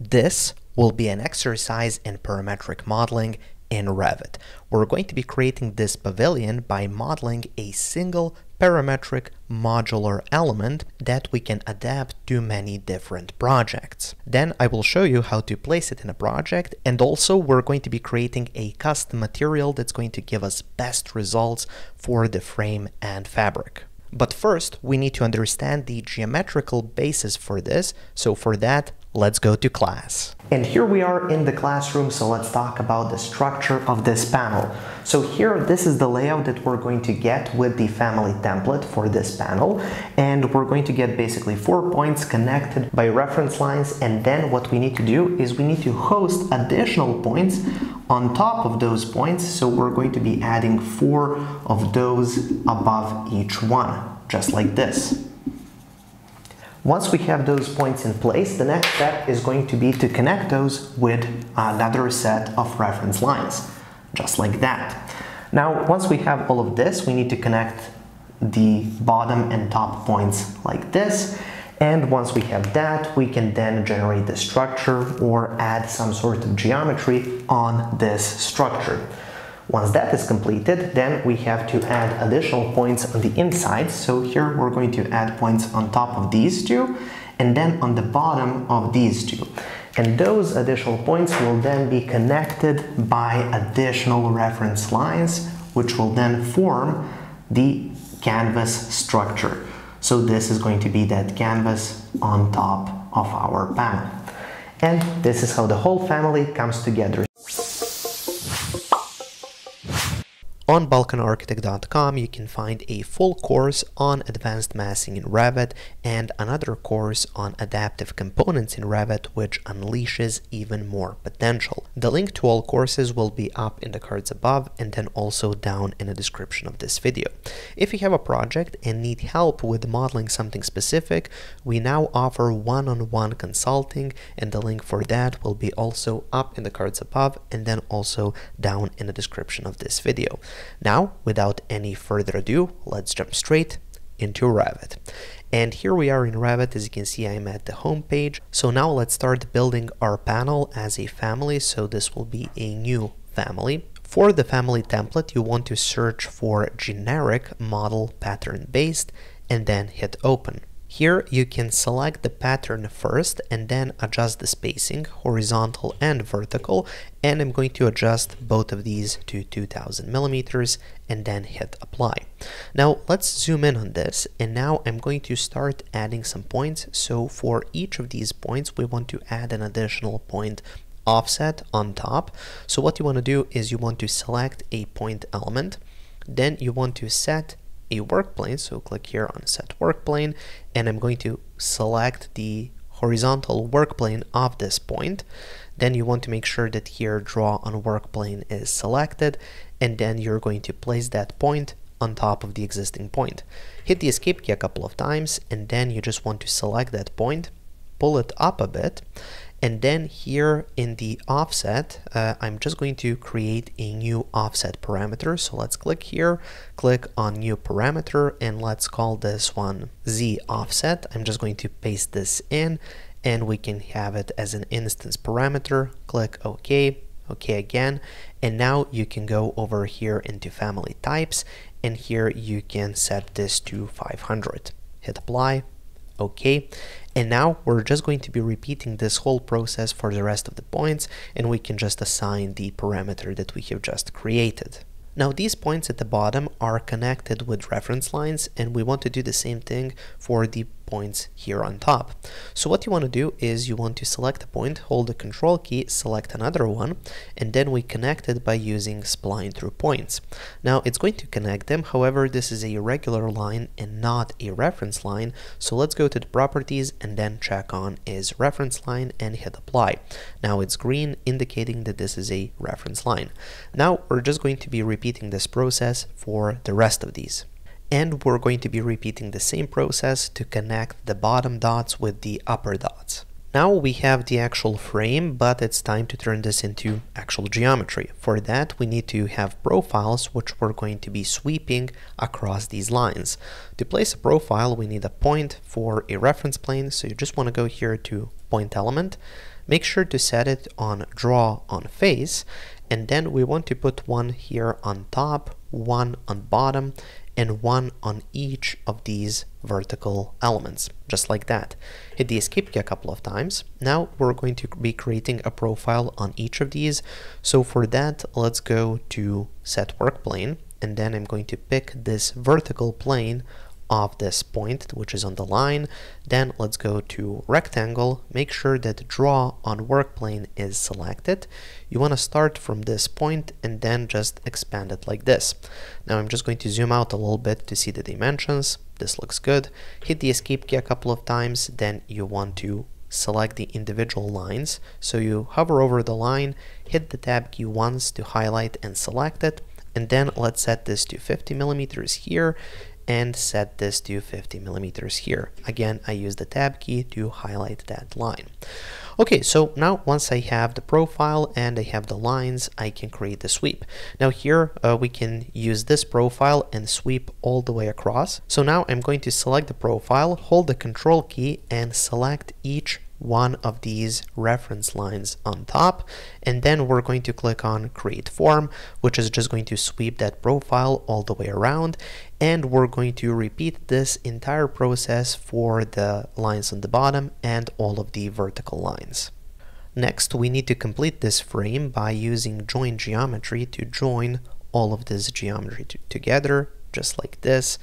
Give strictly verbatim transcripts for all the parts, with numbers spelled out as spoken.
This will be an exercise in parametric modeling in Revit. We're going to be creating this pavilion by modeling a single parametric modular element that we can adapt to many different projects. Then I will show you how to place it in a project, and also we're going to be creating a custom material that's going to give us best results for the frame and fabric. But first, we need to understand the geometrical basis for this, so for that, let's go to class. And here we are in the classroom, so let's talk about the structure of this panel. So here, this is the layout that we're going to get with the family template for this panel. And we're going to get basically four points connected by reference lines. And then what we need to do is we need to host additional points on top of those points. So we're going to be adding four of those above each one, just like this. Once we have those points in place, the next step is going to be to connect those with another set of reference lines, just like that. Now, once we have all of this, we need to connect the bottom and top points like this. And once we have that, we can then generate the structure or add some sort of geometry on this structure. Once that is completed, then we have to add additional points on the inside. So here we're going to add points on top of these two, and then on the bottom of these two. And those additional points will then be connected by additional reference lines, which will then form the canvas structure. So this is going to be that canvas on top of our panel. And this is how the whole family comes together. On Balkan Architect dot com, you can find a full course on advanced massing in Revit and another course on adaptive components in Revit, which unleashes even more potential. The link to all courses will be up in the cards above and then also down in the description of this video. If you have a project and need help with modeling something specific, we now offer one-on-one consulting, and the link for that will be also up in the cards above and then also down in the description of this video. Now, without any further ado, let's jump straight into Revit. And here we are in Revit. As you can see, I'm at the home page. So now let's start building our panel as a family. So this will be a new family. For the family template, you want to search for generic model pattern based and then hit open. Here you can select the pattern first and then adjust the spacing, horizontal and vertical, and I'm going to adjust both of these to two thousand millimeters and then hit apply. Now let's zoom in on this, and now I'm going to start adding some points. So for each of these points, we want to add an additional point offset on top. So what you want to do is you want to select a point element, then you want to set a work plane, so click here on set work plane, and I'm going to select the horizontal work plane of this point. Then you want to make sure that here draw on work plane is selected, and then you're going to place that point on top of the existing point. Hit the escape key a couple of times, and then you just want to select that point, pull it up a bit, and then here in the offset, uh, I'm just going to create a new offset parameter. So let's click here, click on new parameter, and let's call this one Z offset. I'm just going to paste this in, and we can have it as an instance parameter. Click OK, OK again. And now you can go over here into family types, and here you can set this to five hundred. Hit apply. Okay, and now we're just going to be repeating this whole process for the rest of the points, and we can just assign the parameter that we have just created. Now these points at the bottom are connected with reference lines, and we want to do the same thing for the points here on top. So what you want to do is you want to select a point, hold the control key, select another one, and then we connect it by using spline through points. Now it's going to connect them, however this is a regular line and not a reference line, so let's go to the properties and then check on is reference line and hit apply. Now it's green, indicating that this is a reference line. Now we're just going to be repeating this process for the rest of these. And we're going to be repeating the same process to connect the bottom dots with the upper dots. Now we have the actual frame, but it's time to turn this into actual geometry. For that, we need to have profiles, which we're going to be sweeping across these lines. To place a profile, we need a point for a reference plane. So you just want to go here to point element, Make sure to set it on draw on face, and then we want to put one here on top, one on bottom, and one on each of these vertical elements, just like that. Hit the escape key a couple of times. Now we're going to be creating a profile on each of these. So for that, let's go to set work plane, and then I'm going to pick this vertical plane of this point, which is on the line. Then let's go to rectangle, make sure that draw on work plane is selected. You want to start from this point and then just expand it like this. Now I'm just going to zoom out a little bit to see the dimensions. This looks good. Hit the escape key a couple of times. Then you want to select the individual lines. So you hover over the line, hit the tab key once to highlight and select it. And then let's set this to fifty millimeters here, and set this to fifty millimeters here. Again, I use the tab key to highlight that line. Okay, so now once I have the profile and I have the lines, I can create the sweep. Now here uh, we can use this profile and sweep all the way across. So now I'm going to select the profile, hold the control key, and select each one of these reference lines on top, and then we're going to click on create form, which is just going to sweep that profile all the way around. And we're going to repeat this entire process for the lines on the bottom and all of the vertical lines. Next, we need to complete this frame by using join geometry to join all of this geometry together, just like this.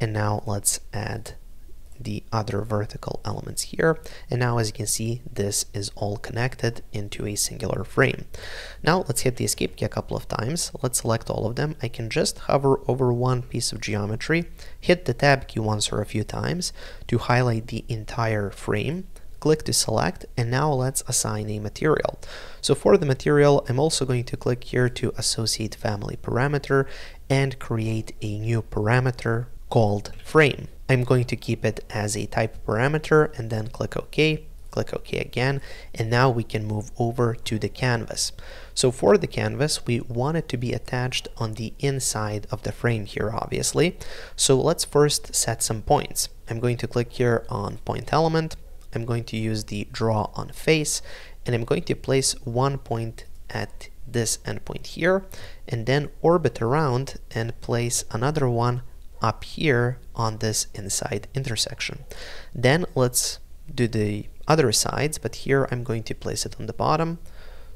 And now let's add the other vertical elements here. And now, as you can see, this is all connected into a singular frame. Now let's hit the escape key a couple of times. Let's select all of them. I can just hover over one piece of geometry, hit the tab key once or a few times to highlight the entire frame, click to select, and now let's assign a material. So for the material, I'm also going to click here to associate family parameter and create a new parameter called frame. I'm going to keep it as a type parameter and then click OK, click OK again, and now we can move over to the canvas. So for the canvas, we want it to be attached on the inside of the frame here, obviously. So let's first set some points. I'm going to click here on point element. I'm going to use the draw on face, and I'm going to place one point at this endpoint here, and then orbit around and place another one up here on this inside intersection. Then let's do the other sides, but here I'm going to place it on the bottom.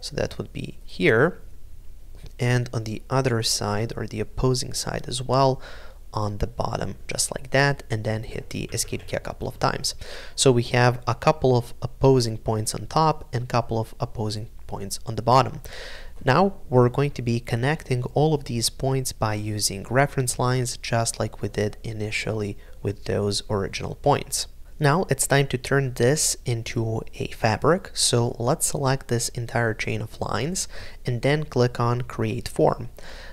So that would be here, and on the other side, or the opposing side as well, on the bottom, just like that, and then hit the escape key a couple of times. So we have a couple of opposing points on top and a couple of opposing points on the bottom. Now we're going to be connecting all of these points by using reference lines, just like we did initially with those original points. Now it's time to turn this into a fabric. So let's select this entire chain of lines and then click on create form.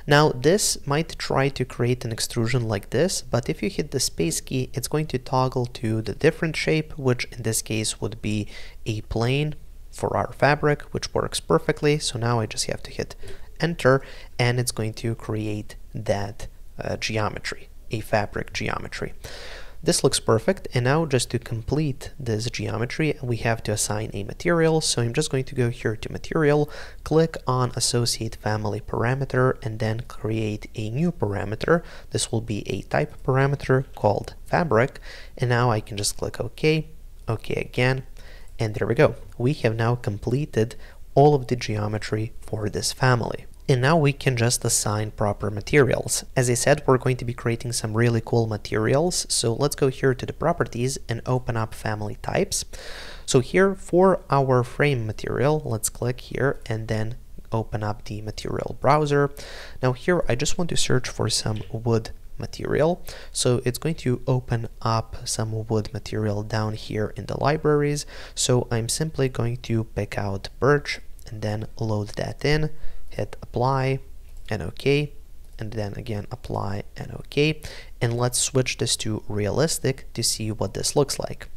Now this might try to create an extrusion like this, but if you hit the space key, it's going to toggle to the different shape, which in this case would be a plane for our fabric, which works perfectly. So now I just have to hit enter, and it's going to create that uh, geometry, a fabric geometry. This looks perfect. And now just to complete this geometry, we have to assign a material. So I'm just going to go here to material, click on associate family parameter, and then create a new parameter. This will be a type parameter called fabric. And now I can just click OK, OK again. And there we go. We have now completed all of the geometry for this family. And now we can just assign proper materials. As I said, we're going to be creating some really cool materials. So let's go here to the properties and open up family types. So here for our frame material, let's click here and then open up the material browser. Now here, I just want to search for some wood material. So it's going to open up some wood material down here in the libraries. So I'm simply going to pick out birch and then load that in, hit apply and OK, and then again apply and OK. And let's switch this to realistic to see what this looks like.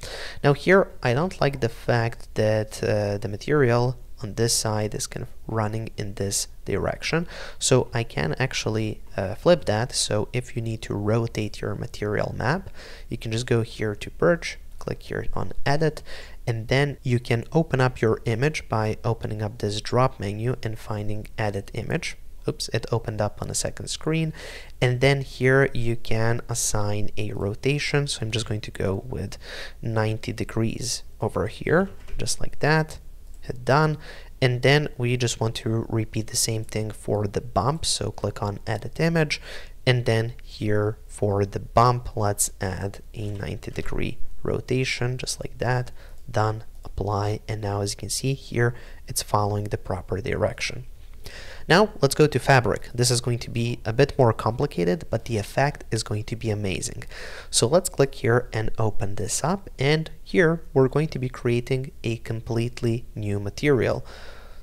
Now here, I don't like the fact that uh, the material on this side is kind of running in this direction. So I can actually uh, flip that. So if you need to rotate your material map, you can just go here to birch, click here on edit, and then you can open up your image by opening up this drop menu and finding edit image. Oops, it opened up on a second screen. And then here you can assign a rotation. So I'm just going to go with ninety degrees over here, just like that. Hit done. And then we just want to repeat the same thing for the bump. So click on edit image. And then here for the bump, let's add a ninety degree rotation, just like that. Done, apply. And now as you can see here, it's following the proper direction. Now let's go to fabric. This is going to be a bit more complicated, but the effect is going to be amazing. So let's click here and open this up. And here we're going to be creating a completely new material.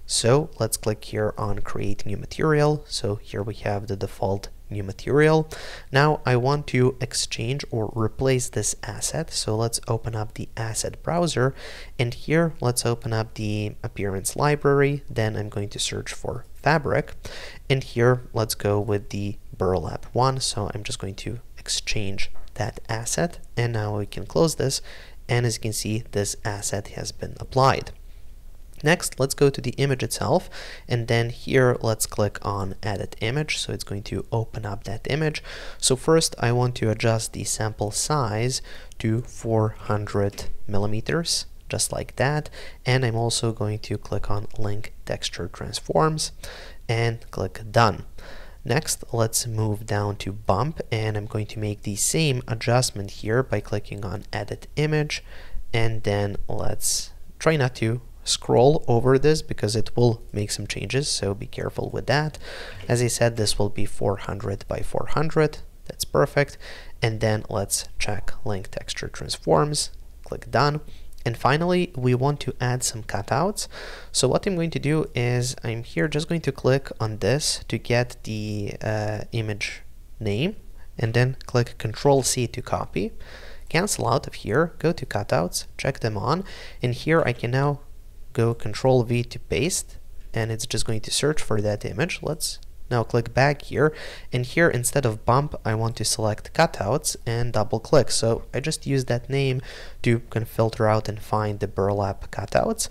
So let's click here on create new material. So here we have the default new material. Now I want to exchange or replace this asset. So let's open up the asset browser, and here let's open up the appearance library. Then I'm going to search for fabric, and here let's go with the burlap one. So I'm just going to exchange that asset, and now we can close this. And as you can see, this asset has been applied. Next, let's go to the image itself, and then here let's click on edit image. So it's going to open up that image. So first I want to adjust the sample size to four hundred millimeters, just like that. And I'm also going to click on link texture transforms and click done. Next, let's move down to bump, and I'm going to make the same adjustment here by clicking on edit image. And then let's try not to scroll over this because it will make some changes, so be careful with that. As I said, this will be four hundred by four hundred. That's perfect. And then let's check link texture transforms, click done. And finally, we want to add some cutouts. So what I'm going to do is I'm here just going to click on this to get the uh, image name, and then click control C to copy, cancel out of here, go to cutouts, check them on, and here I can now go control V to paste, and it's just going to search for that image. Let's now click back here, and here instead of bump, I want to select cutouts and double click. So I just use that name to kind of filter out and find the burlap cutouts.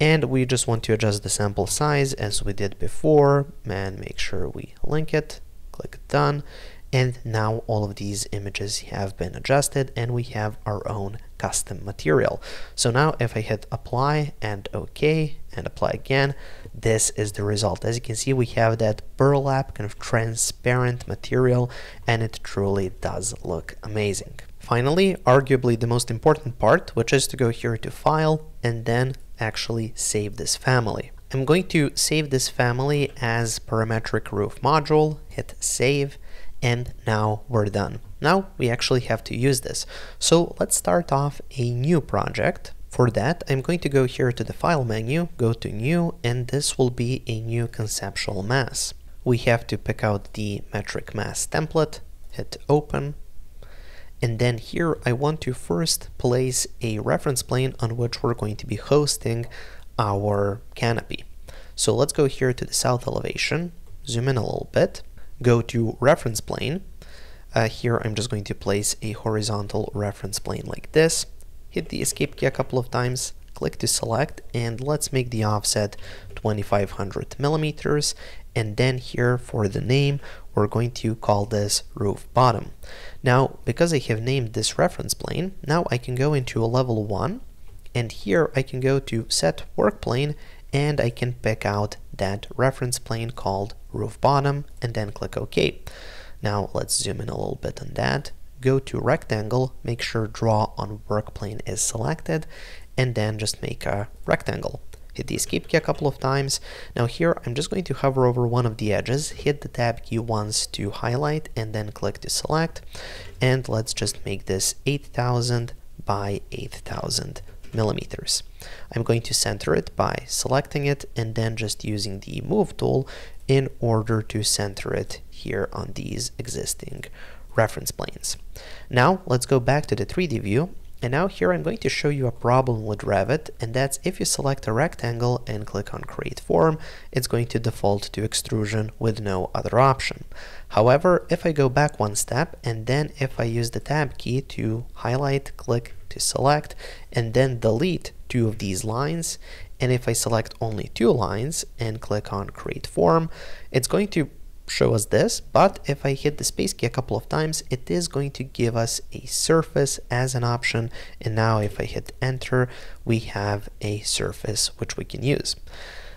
And we just want to adjust the sample size as we did before, and make sure we link it, click done. And now all of these images have been adjusted, and we have our own custom material. So now if I hit apply and OK and apply again, this is the result. As you can see, we have that burlap kind of transparent material, and it truly does look amazing. Finally, arguably the most important part, which is to go here to file and then actually save this family. I'm going to save this family as Parametric Roof Module, hit save. And now we're done. Now we actually have to use this. So let's start off a new project. For that, I'm going to go here to the file menu, go to new, and this will be a new conceptual mass. We have to pick out the metric mass template, hit open. And then here I want to first place a reference plane on which we're going to be hosting our canopy. So let's go here to the south elevation, zoom in a little bit, go to reference plane. Uh, here I'm just going to place a horizontal reference plane like this. Hit the escape key a couple of times, click to select, and let's make the offset twenty-five hundred millimeters. And then here for the name, we're going to call this roof bottom. Now, because I have named this reference plane, now I can go into a level one, and here I can go to set work plane, and I can pick out that reference plane called roof bottom, and then click OK. Now let's zoom in a little bit on that, go to rectangle, make sure draw on work plane is selected, and then just make a rectangle. Hit the escape key a couple of times. Now here I'm just going to hover over one of the edges, hit the tab key once to highlight, and then click to select. And let's just make this eight thousand by eight thousand millimeters. I'm going to center it by selecting it and then just using the move tool in order to center it here on these existing reference planes. Now let's go back to the three D view, And now here I'm going to show you a problem with Revit, and that's if you select a rectangle and click on Create Form, it's going to default to extrusion with no other option. However, if I go back one step, and then if I use the Tab key to highlight, click to select, and then delete two of these lines, and if I select only two lines and click on Create Form, it's going to show us this, but if I hit the space key a couple of times, it is going to give us a surface as an option. And now if I hit enter, we have a surface which we can use.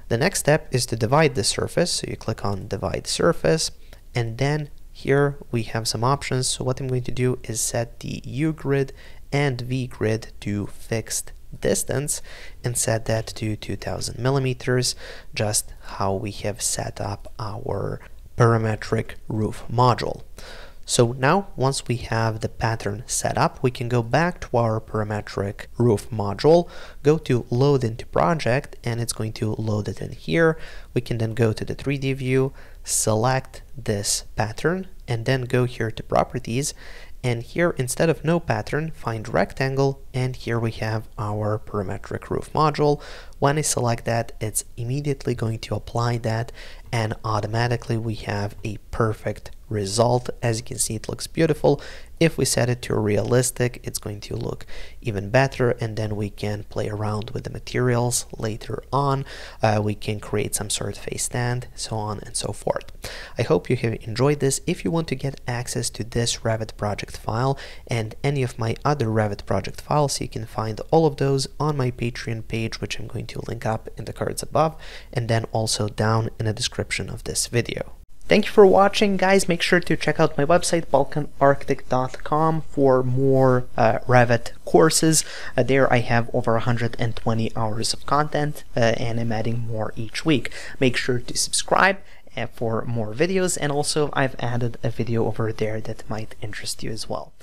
The next step is to divide the surface. So you click on divide surface, and then here we have some options. So what I'm going to do is set the U grid and V grid to fixed distance and set that to two thousand millimeters, just how we have set up our Parametric Roof Module. So now once we have the pattern set up, we can go back to our Parametric Roof Module, go to Load into Project, and it's going to load it in here. We can then go to the three D view, select this pattern, and then go here to Properties. And here, instead of no pattern, find rectangle, and here we have our Parametric Roof Module. When I select that, it's immediately going to apply that, and automatically we have a perfect result. As you can see, it looks beautiful. If we set it to realistic, it's going to look even better, and then we can play around with the materials later on. Uh, we can create some sort of a stand, so on and so forth. I hope you have enjoyed this. If you want to get access to this Revit project file and any of my other Revit project files, you can find all of those on my Patreon page, which I'm going to link up in the cards above and then also down in the description of this video. Thank you for watching, guys. Make sure to check out my website, Balkan Architect dot com, for more uh, Revit courses. Uh, there I have over one hundred twenty hours of content, uh, and I'm adding more each week. Make sure to subscribe uh, for more videos, and also I've added a video over there that might interest you as well.